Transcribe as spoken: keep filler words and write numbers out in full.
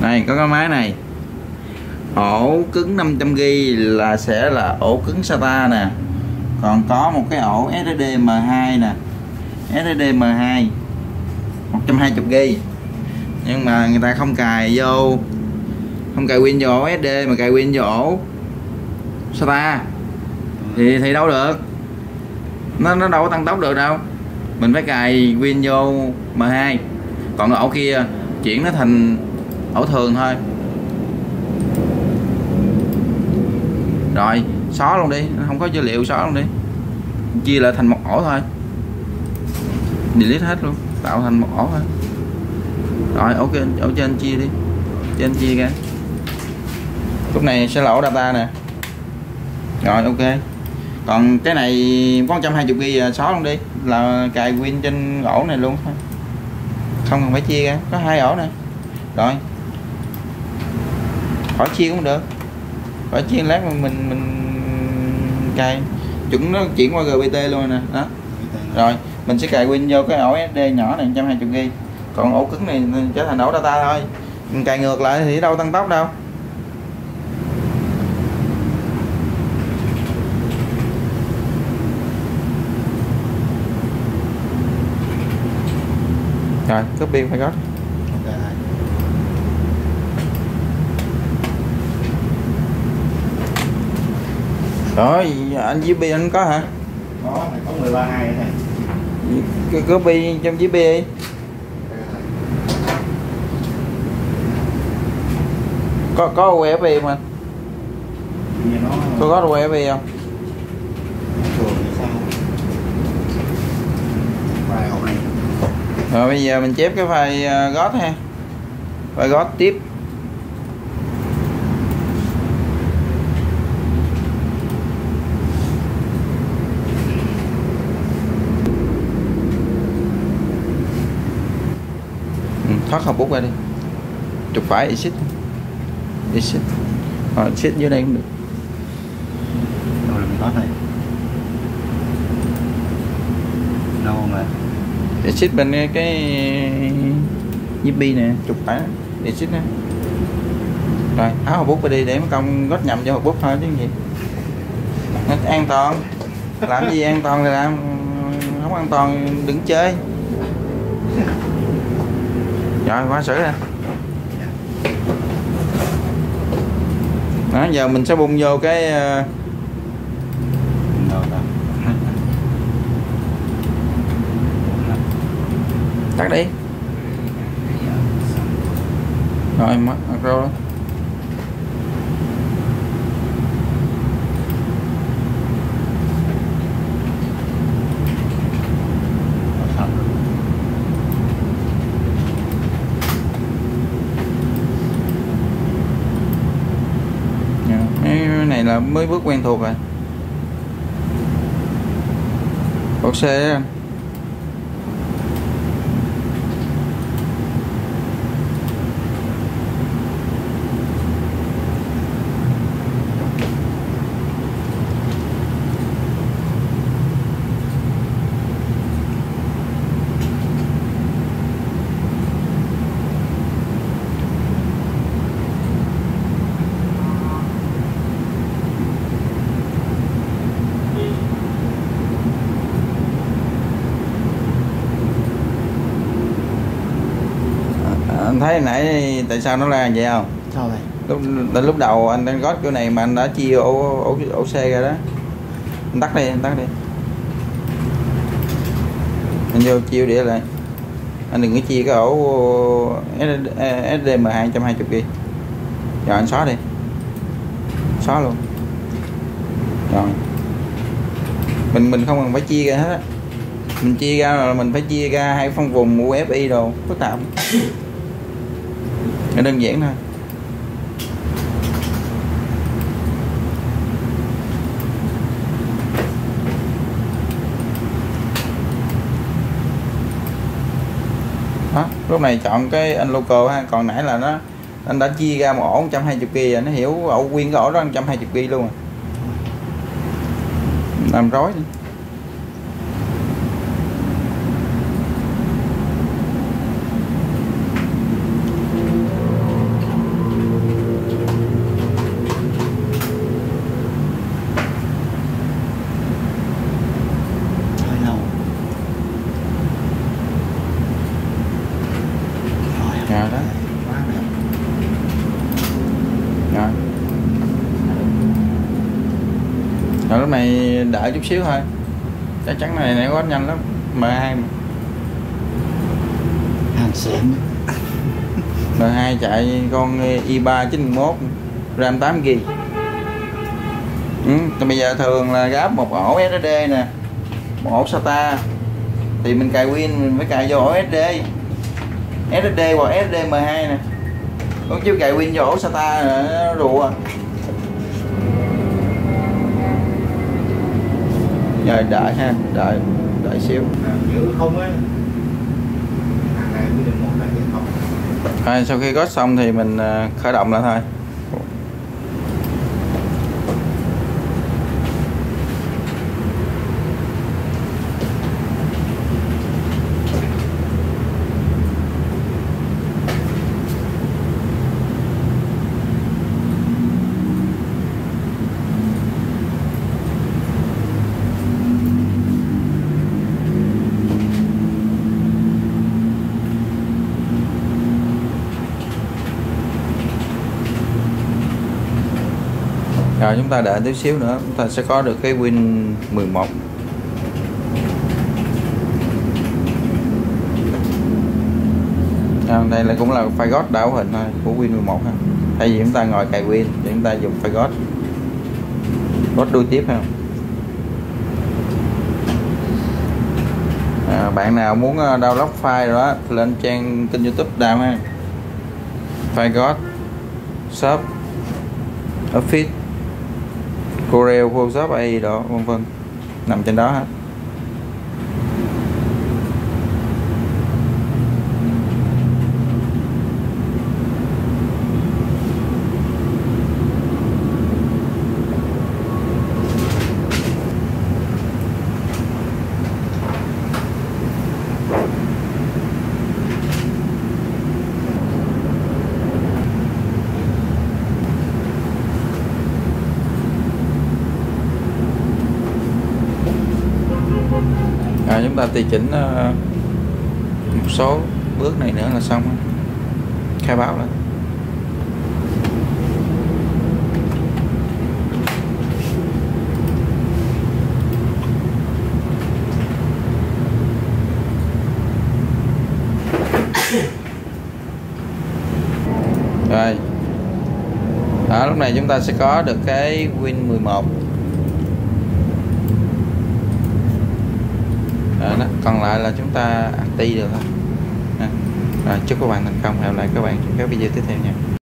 Này có cái máy này ổ cứng năm trăm gi-ga-bai là sẽ là ổ cứng SATA nè, còn có một cái ổ ét ét đê em hai nè, ét ét đê em hai một trăm hai mươi gi-ga-bai, nhưng mà người ta không cài vô, không cài Win vô ổ ét ét đê mà cài Win vô ổ SATA thì thì đâu được, nó nó đâu có tăng tốc được đâu, mình phải cài Win vô em hai, còn ổ kia chuyển nó thành ổ thường thôi. Rồi xóa luôn đi, không có dữ liệu xóa luôn đi, chia lại thành một ổ thôi, delete hết luôn, tạo thành một ổ thôi. Rồi ổ trên, ổ trên chia đi, trên chia ra, lúc này sẽ là ổ data nè. Rồi ok, còn cái này có một trăm hai mươi gi-ga-bai xóa luôn đi, là cài Win trên ổ này luôn thôi, không cần phải chia ra, có hai ổ này rồi, khỏi chia cũng được, khỏi chia lát mình mình mình cài chuẩn nó chuyển qua giê pê tê luôn nè đó. Rồi mình sẽ cài Win vô cái ổ ét ét đê nhỏ này một trăm hai mươi gi-ga-bai, còn ổ cứng này trở thành ổ data thôi, mình cài ngược lại thì đâu tăng tốc đâu. Rồi copy phải có. Rồi anh giê pê anh có hả? Có, có mười ba này này. Copy trong giê pê đi. Có có u ép bê không anh? Có có u ép bê không? Rồi bây giờ mình chép cái file Ghost ha, file Ghost tiếp. Ừ, thoát hộp bút ra đi, trục phải exit, exit, à, exit dưới đây cũng được. Đâu là mình thoát này? Đâu mà? Exit bên cái Yippee nè, trục phải exit nè. Rồi tháo hộp bút ra đi để mấy công gót nhầm vô hộp bút thôi chứ gì. Nó an toàn, làm gì an toàn thì làm, không an toàn đừng chơi. Rồi quá xử ra. Đó, giờ mình sẽ bung vô cái tắt đi. Rồi mất rồi. Cái này là mới bước quen thuộc rồi. Cột xe thấy nãy tại sao nó ra vậy không? Sao vậy? Lúc lúc đầu anh đang gót chỗ này mà anh đã chia ổ ổ, ổ C ra đó. Anh tắt đi, anh tắt đi. Anh vô chiêu đĩa lại. Anh đừng có chia cái ổ ét ét đê em hai hai mươi gi-ga-bai. Rồi anh xóa đi. Xóa luôn. Rồi. Mình mình không cần phải chia ra hết á. Mình chia ra là mình phải chia ra hai phân vùng u ép i đồ phức tạp. Đơn giản thôi. Đó, lúc này chọn cái anh local ha, còn nãy là nó anh đã chia ra một ổ một trăm hai mươi gi-ga-bai rồi, nó hiểu ổ nguyên cái ổ đó một trăm hai mươi gi-ga-bai luôn rồi. Làm rối đi. Rồi lúc này đợi chút xíu thôi, chắc chắn này nó quá nhanh lắm, em hai hàng xịn. em hai chạy con i ba chín một RAM tám gi-ga-bai. Ừ, bây giờ thường là gáp một ổ ét ét đê nè, một ổ SATA thì mình cài Win mình phải cài vô ổ ét ét đê, ét ét đê hoặc ét ét đê em hai nè. Còn chứ cài Win vô ổ SATA nó rùa. Rồi đợi ha, đợi đợi xíu. Không á. Rồi sau khi Ghost xong thì mình khởi động lại thôi. Rồi chúng ta đợi tí xíu nữa, chúng ta sẽ có được cái Win mười một. À, đây là cũng là file Ghost đảo hình thôi của Win mười một ha. Thay vì chúng ta ngồi cài Win thì chúng ta dùng file Ghost. Ghost đuôi tiếp ha. À, bạn nào muốn download file đó lên trang kênh YouTube đào ha. File Ghost, shop, Office, Corel, Photoshop, a i đó vân vân nằm trên đó hết. Chúng ta tùy chỉnh một số bước này nữa là xong, khai báo lại. Rồi đó, lúc này chúng ta sẽ có được cái Win mười một. Đó, còn lại là chúng ta active được thôi. Rồi, chúc các bạn thành công, hẹn gặp lại các bạn trong các video tiếp theo nha.